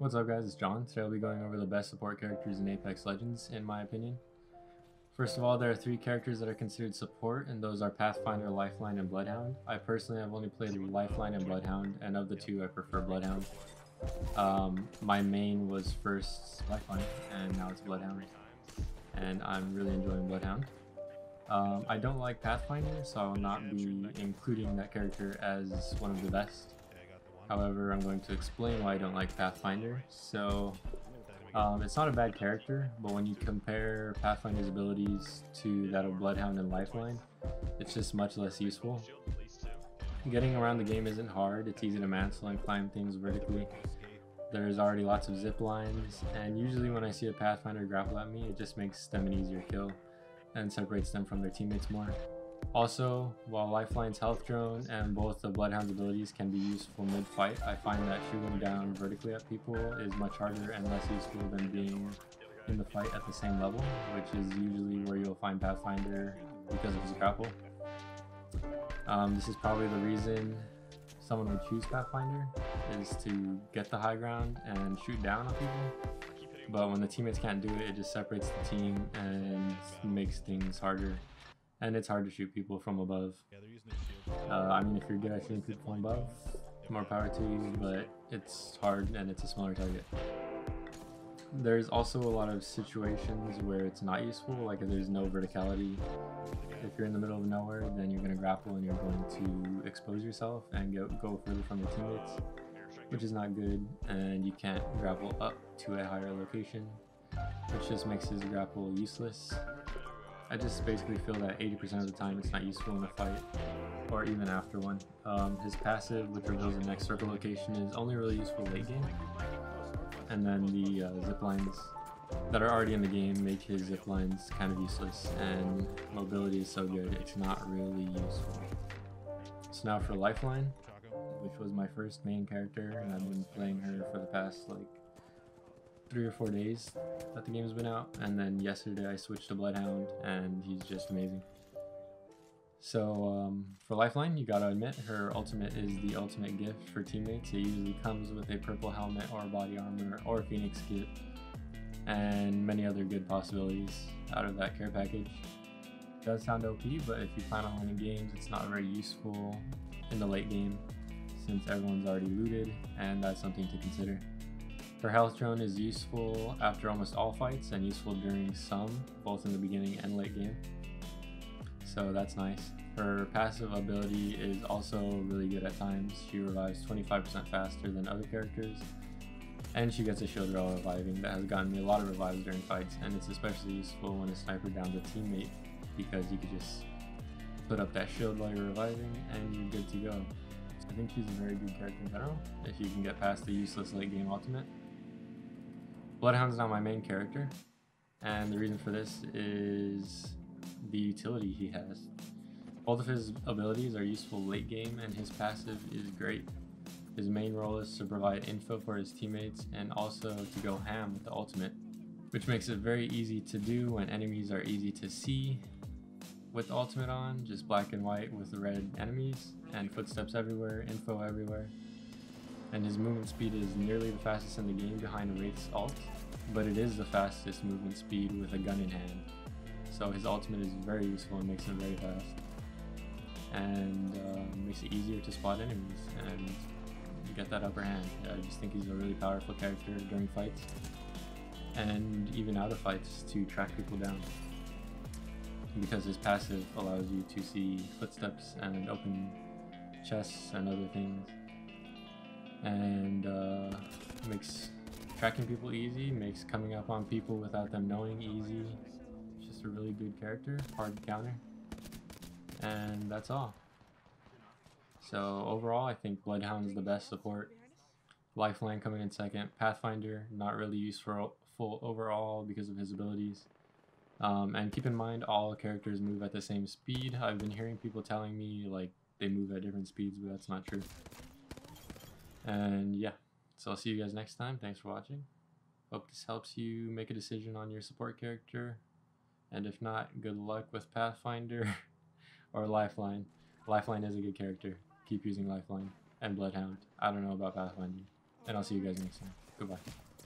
What's up guys, it's John. Today I'll be going over the best support characters in Apex Legends, in my opinion. First of all, there are three characters that are considered support, and those are Pathfinder, Lifeline, and Bloodhound. I personally have only played Lifeline and Bloodhound, and of the two, I prefer Bloodhound. My main was first Lifeline, and now it's Bloodhound, and I'm really enjoying Bloodhound. I don't like Pathfinder, so I will not be including that character as one of the best. However, I'm going to explain why I don't like Pathfinder. So, it's not a bad character, but when you compare Pathfinder's abilities to that of Bloodhound and Lifeline, it's just much less useful. Getting around the game isn't hard, it's easy to mantle and climb things vertically. There's already lots of zip lines, and usually when I see a Pathfinder grapple at me, it just makes them an easier kill and separates them from their teammates more. Also, while Lifeline's health drone and both the Bloodhound's abilities can be useful mid-fight, I find that shooting down vertically at people is much harder and less useful than being in the fight at the same level, which is usually where you'll find Pathfinder because of his grapple. This is probably the reason someone would choose Pathfinder, is to get the high ground and shoot down on people, but when the teammates can't do it, it just separates the team and makes things harder. And it's hard to shoot people from above. I mean, if you're good at shooting people from above, more power to you, but it's hard and it's a smaller target. There's also a lot of situations where it's not useful, like if there's no verticality. If you're in the middle of nowhere, then you're going to grapple and you're going to expose yourself and go further from your teammates, which is not good, and you can't grapple up to a higher location, which just makes his grapple useless. I just basically feel that 80% of the time it's not useful in a fight, or even after one. His passive, which reveals the next circle location, is only really useful late game, and then the zip lines that are already in the game make his zip lines kind of useless, and mobility is so good it's not really useful. So now for Lifeline, which was my first main character, and I've been playing her for the past like 3 or 4 days that the game's been out, and then yesterday I switched to Bloodhound and he's just amazing. So for Lifeline, you gotta admit her ultimate is the ultimate gift for teammates. It usually comes with a purple helmet or body armor or Phoenix kit and many other good possibilities out of that care package. It does sound OP, but if you plan on winning games, it's not very useful in the late game since everyone's already looted, and that's something to consider. Her health drone is useful after almost all fights and useful during some, both in the beginning and late game, so that's nice. Her passive ability is also really good at times. She revives 25% faster than other characters, and she gets a shield while reviving. That has gotten me a lot of revives during fights, and it's especially useful when a sniper downs a teammate because you could just put up that shield while you're reviving and you're good to go. I think she's a very good character in general if you can get past the useless late game ultimate. Bloodhound's not my main character, and the reason for this is the utility he has. Both of his abilities are useful late game, and his passive is great. His main role is to provide info for his teammates and also to go ham with the ultimate, which makes it very easy to do when enemies are easy to see with the ultimate on, just black and white with the red enemies, and footsteps everywhere, info everywhere. And his movement speed is nearly the fastest in the game behind Wraith's ult, but it is the fastest movement speed with a gun in hand. So his ultimate is very useful and makes him very fast, and makes it easier to spot enemies and get that upper hand. I just think he's a really powerful character during fights, and even out of fights, to track people down, because his passive allows you to see footsteps and open chests and other things. And makes tracking people easy, makes coming up on people without them knowing easy. Just a really good character, hard to counter. And that's all. So overall, I think Bloodhound is the best support. Lifeline coming in second. Pathfinder, not really useful overall because of his abilities. And keep in mind, all characters move at the same speed. I've been hearing people telling me like they move at different speeds, but that's not true. And yeah, so I'll see you guys next time. Thanks for watching. Hope this helps you make a decision on your support character. And if not, good luck with Pathfinder or Lifeline. Lifeline is a good character. Keep using Lifeline and Bloodhound. I don't know about Pathfinder. And I'll see you guys next time. Goodbye.